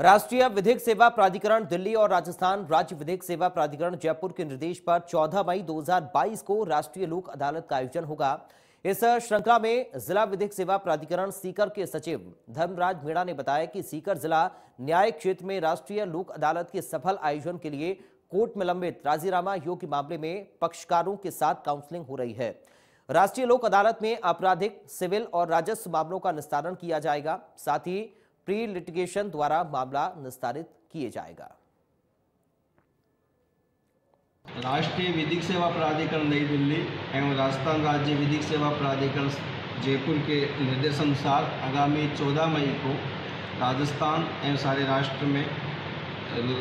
राष्ट्रीय विधिक सेवा प्राधिकरण दिल्ली और राजस्थान राज्य विधिक सेवा प्राधिकरण जयपुर के निर्देश पर 14 मई 2022 को राष्ट्रीय लोक अदालत का आयोजन होगा। इस श्रृंखला में जिला विधिक सेवा प्राधिकरण सीकर के सचिव धर्मराज मीणा ने बताया कि सीकर जिला न्याय क्षेत्र में राष्ट्रीय लोक अदालत के सफल आयोजन के लिए कोर्ट में लंबित राजीरामा योग के मामले में पक्षकारों के साथ काउंसलिंग हो रही है। राष्ट्रीय लोक अदालत में आपराधिक, सिविल और राजस्व मामलों का निस्तारण किया जाएगा, साथ ही प्री लिटिगेशन द्वारा मामला निस्तारित किया जाएगा। राष्ट्रीय विधिक सेवा प्राधिकरण नई दिल्ली एवं राजस्थान राज्य विधिक सेवा प्राधिकरण जयपुर के निर्देशानुसार आगामी 14 मई को राजस्थान एवं सारे राष्ट्र में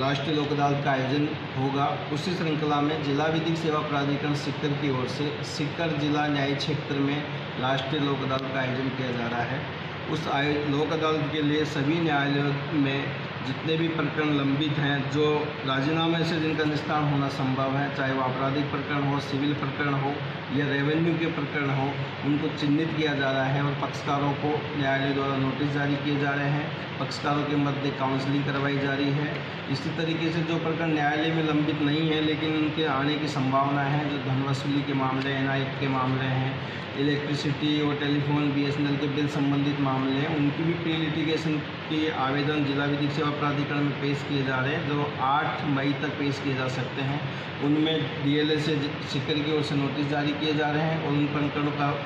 राष्ट्रीय लोक अदालत का आयोजन होगा। उसी श्रृंखला में जिला विधिक सेवा प्राधिकरण सीकर की ओर से सीकर जिला न्याय क्षेत्र में राष्ट्रीय लोक अदालत का आयोजन किया जा रहा है। उस लोक अदालत के लिए सभी न्यायालयों में जितने भी प्रकरण लंबित हैं, जो राजीनामे से जिनका निस्तारण होना संभव है, चाहे वो आपराधिक प्रकरण हो, सिविल प्रकरण हो या रेवेन्यू के प्रकरण हो, उनको चिन्हित किया जा रहा है और पक्षकारों को न्यायालय द्वारा नोटिस जारी किए जा रहे हैं। पक्षकारों के मध्य काउंसलिंग करवाई जा रही है। इसी तरीके से जो प्रकरण न्यायालय में लंबित नहीं है लेकिन उनके आने की संभावना है, जो धन वसूली के मामले, NI के मामले हैं, इलेक्ट्रिसिटी और टेलीफोन BSNL के बिल संबंधित मामले हैं, उनकी भी प्री लिटिगेशन के आवेदन जिला विधिक सेवा प्राधिकरण में पेश किए जा रहे हैं, जो 8 मई तक पेश किए जा सकते हैं। उनमें DLA से सीकर की ओर से नोटिस जारी किए जा रहे हैं और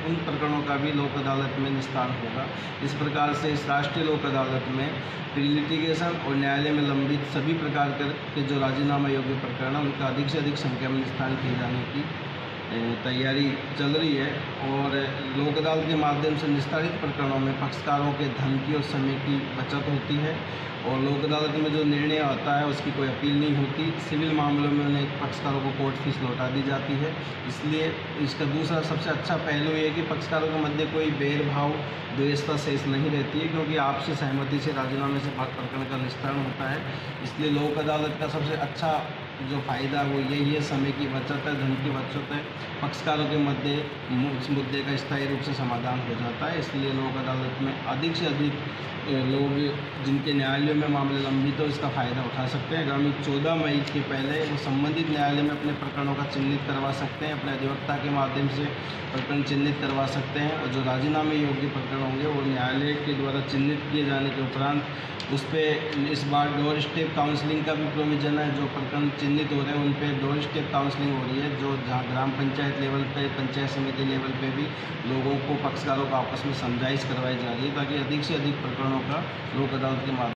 उन प्रकरणों का भी लोक अदालत में निस्तारण होगा। इस प्रकार से इस राष्ट्रीय लोक अदालत में प्री लिटिगेशन और न्यायालय में लंबित सभी प्रकार के जो राजीनामा योग्य प्रकरण है, उनका अधिक से अधिक संख्या में निस्तारण किए जाने की तैयारी चल रही है और लोक अदालत के माध्यम से निस्तारित प्रकरणों में पक्षकारों के धन की और समय की बचत होती है और लोक अदालत में जो निर्णय आता है उसकी कोई अपील नहीं होती। सिविल मामलों में उन्हें पक्षकारों को कोर्ट फीस लौटा दी जाती है। इसलिए इसका दूसरा सबसे अच्छा पहलू ये है कि पक्षकारों के मध्य कोई बैर भाव, द्वेषता शेष नहीं रहती है, क्योंकि आपसी सहमति से राजीनामे से प्रकरण का निस्तारण होता है। इसलिए लोक अदालत का सबसे अच्छा जो फ़ायदा वो यही है, समय की बचत है, धन की बचत है, पक्षकारों के मध्य इस मुद्दे का स्थायी रूप से समाधान हो जाता है। इसलिए लोक अदालत में अधिक से अधिक लोग जिनके न्यायालयों में मामले लंबित हो, इसका फ़ायदा उठा सकते हैं। आगामी 14 मई के पहले वो संबंधित न्यायालय में अपने प्रकरणों का चिन्हित करवा सकते हैं, अपने अधिवक्ता के माध्यम से प्रकरण चिन्हित करवा सकते हैं और जो राजीनामे योग्य प्रकरण होंगे वो न्यायालय के द्वारा चिन्हित किए जाने के उपरांत उस पर इस बार डोर स्टेप काउंसलिंग का भी प्रोविज़न है। जो प्रकरण चिन्हित हो रहे हैं उन पर डोर स्टेप काउंसलिंग हो रही है, जो जहाँ ग्राम पंचायत लेवल पे, पंचायत समिति लेवल पे भी लोगों को, पक्षकारों को आपस में समझाइश करवाई जा रही है ताकि अधिक से अधिक प्रकरणों का लोक अदालत के माध्यम